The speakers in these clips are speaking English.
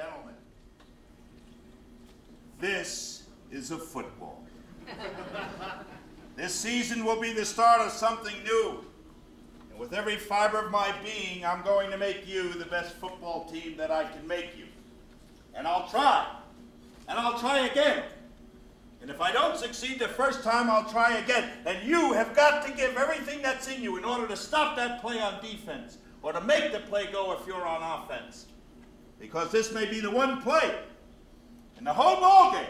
gentlemen, this is a football. This season will be the start of something new. And with every fiber of my being, I'm going to make you the best football team that I can make you. And I'll try. And I'll try again. And if I don't succeed the first time, I'll try again. And you have got to give everything that's in you in order to stop that play on defense or to make the play go if you're on offense. Because this may be the one play in the whole ball game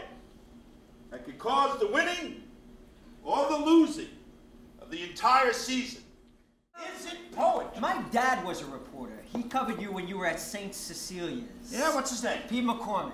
that could cause the winning or the losing of the entire season. Is it poetry? My dad was a reporter. He covered you when you were at St. Cecilia's. Yeah, what's his name? Pete McCormick.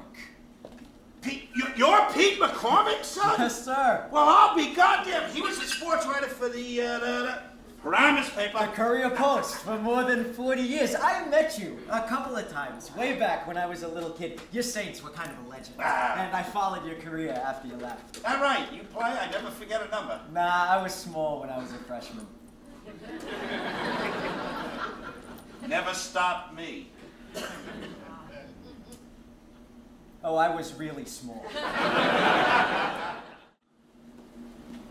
Pete, you're Pete McCormick, son? Yes, sir. Well, I'll be goddamn. He was a sports writer for the Paramus paper. The Courier Post for more than 40 years. I met you a couple of times, way back when I was a little kid. Your Saints were kind of a legend, and I followed your career after you left. All right, you play? I never forget a number. Nah, I was small when I was a freshman. Never stopped me. Oh, I was really small.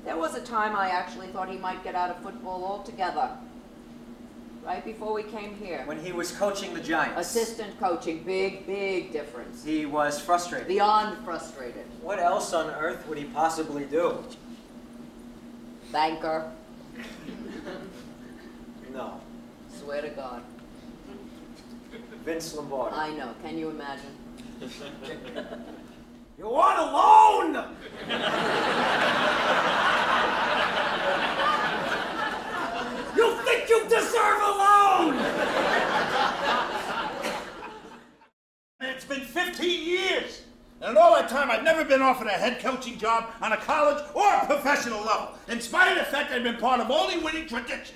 There was a time I actually thought he might get out of football altogether. Right before we came here. When he was coaching the Giants. Assistant coaching, big, big difference. He was frustrated. Beyond frustrated. What else on earth would he possibly do? Banker. No. Swear to God. Vince Lombardi. I know, can you imagine? You're all alone! You think you deserve alone! It's been 15 years, and in all that time I've never been offered a head coaching job on a college or a professional level, in spite of the fact I've been part of only winning traditions.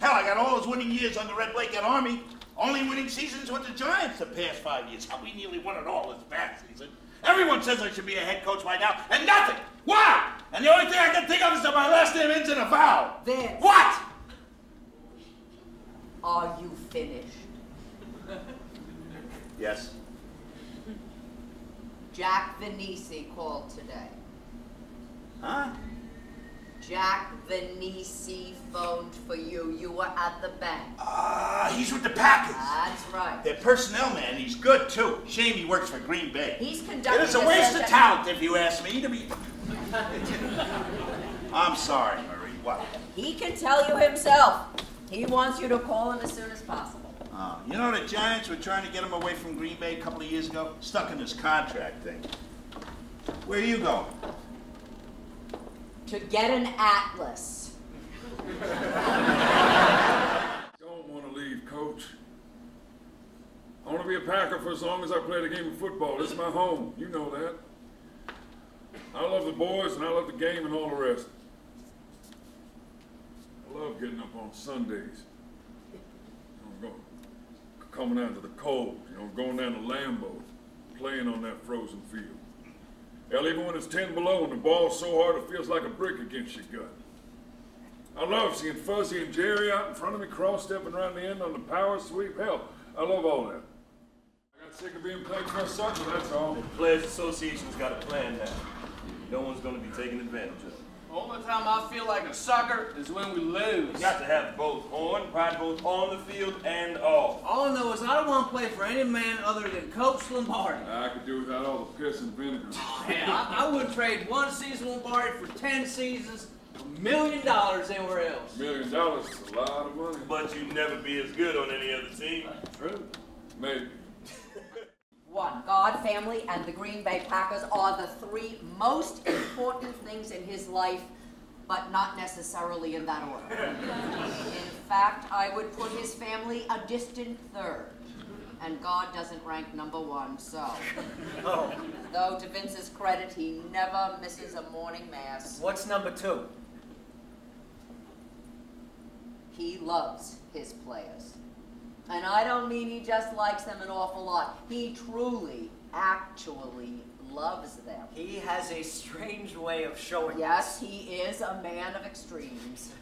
Hell, I got all those winning years on the Red Blaik at Army. Only winning seasons with the Giants the past 5 years. How we nearly won it all this past season. Everyone says I should be a head coach by now, and nothing. Why? And the only thing I can think of is that my last name ends in a vowel. Vince. What? Are you finished? Yes. Jack Venisi called today. Huh? Jack Venisi phoned for you. You were at the bank. He's with the Packers. That's right. Their personnel man, he's good too. Shame he works for Green Bay. He's conducting. It is a waste of talent, if you ask me, to be. I'm sorry, Marie. What? He can tell you himself. He wants you to call him as soon as possible. You know the Giants were trying to get him away from Green Bay a couple of years ago? Stuck in this contract thing. Where are you going? To get an atlas. Don't want to leave, Coach. I want to be a Packer for as long as I play the game of football. This is my home. You know that. I love the boys, and I love the game and all the rest. I love getting up on Sundays. You know, coming out to the cold, you know, going down to Lambeau, playing on that frozen field. Hell, even when it's 10 below and the ball's so hard it feels like a brick against your gut. I love seeing Fuzzy and Jerry out in front of me cross-stepping around the end on the power sweep. Hell, I love all that. I got sick of being played for a sucker, that's all. The Players Association's got a plan now. No one's going to be taken advantage of. The only time I feel like a sucker is when we lose. You got to have both on, pride both on the field and off. All I know is I don't want to play for any man other than Coach Lombardi. I could do without all the piss and vinegar. Man, I would trade one season Lombardi for 10 seasons, $1 million anywhere else. $1 million is a lot of money. But you'd never be as good on any other team. True. Maybe. One, God, family, and the Green Bay Packers are the three most important things in his life, but not necessarily in that order. In fact, I would put his family a distant third, and God doesn't rank number one, so. Oh. Though, to Vince's credit, he never misses a morning mass. What's number two? He loves his players. And I don't mean he just likes them an awful lot. He truly, actually loves them. He has a strange way of showing. Yes, he is a man of extremes.